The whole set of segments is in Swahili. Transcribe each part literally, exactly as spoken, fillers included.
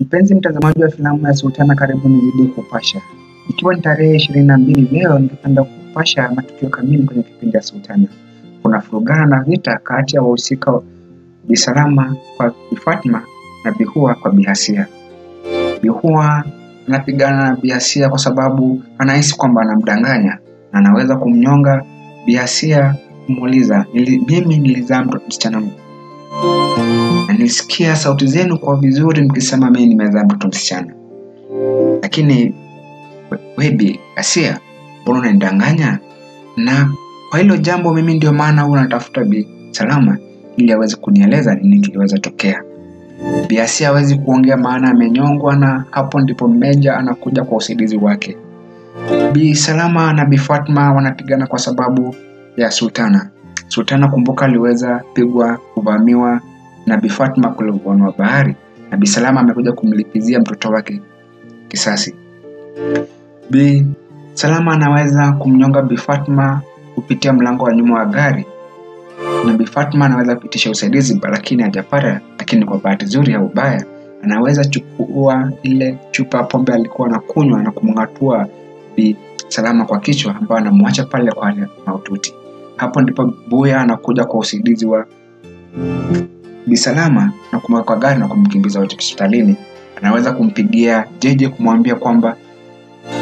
Mpenzi mtazamaji wa filamu ya Sultana, karibu nizidi kupasha. Ikiwa ni tarehe ishirini na mbili leo, ningependa kupasha matukio kamili kwenye kipindi ya Sultana. Kuna furugana na vita kati ya wahusika wa Bi Salama kwa Bi Fatima na Bi Huwa kwa Bi Hasia. Bi Huwa anapigana na Bi Hasia kwa sababu anahisi kwamba anamdanganya na anaweza kumnyonga. Bi Hasia kumuuliza, mimi nilizaa msichana na nilisikia sauti zenu kwa vizuri mkisema mimi nimezaa mtoto msichana. Lakini wewe Bi Hasia mbona unanidanganya? Na kwa hilo jambo mimi ndio maana unatafuta Bi Salama ili aweze kunieleza nini kiliweza tokea. Bi Hasia hawezi kuongea maana amenyongwa, na hapo ndipo Meja anakuja kwa usaidizi wake. Bi Salama na Bi Fatima wanapigana kwa sababu ya Sultana. Sultana kumbuka aliweza pigwa, kuvamiwa na Bi Fatima kule ufuoni wa bahari, na Bi Salama amekuja kumlipizia mtoto wake kisasi. Bi Salama anaweza kumnyonga Bi Fatima kupitia mlango wa nyuma wa gari, na Bi Fatima anaweza kupitisha usaidizi lakini hajapata. Lakini kwa bahati nzuri au baya, anaweza chukua ile chupa pombe alikuwa anakunywa na kumngatua Bi Salama kwa kichwa, ambapo anamwacha pale kwa hali ya maututi. Hapo ndipo boya anakuja kwa usaidizi wa Bi Salama na kumweka gari na kumkimbiza wote hospitalini. Anaweza kumpigia Jeje kumwambia kwamba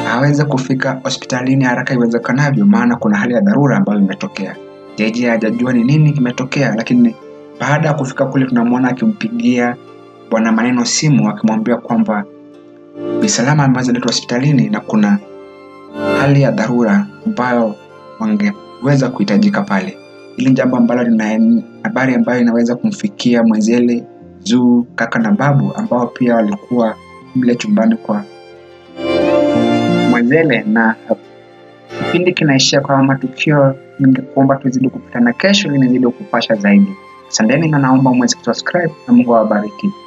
haweza kufika hospitalini haraka iwezekanavyo, maana kuna hali ya dharura ambayo imetokea. Jeje hajajua ni nini kimetokea, lakini baada ya kufika kule tunamwona akimpigia Bwana Maneno simu akimwambia kwamba Bi Salama ambaye aletwa hospitalini na kuna hali ya dharura ambayo wangeweza kuhitajika pale. Ili jambo ambalo lina habari ambayo inaweza kumfikia Mwezele, Zuu, kaka na babu ambao pia walikuwa mle chumbani kwa Mwezele. Na kipindi kinaishia kwa matukio. Ningekuomba tuzidi kupatana kesho ili nizidi kupasha zaidi. Asanteni na naomba mweze kusubscribe na Mungu awabariki.